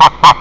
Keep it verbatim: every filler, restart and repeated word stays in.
Ha ha ha!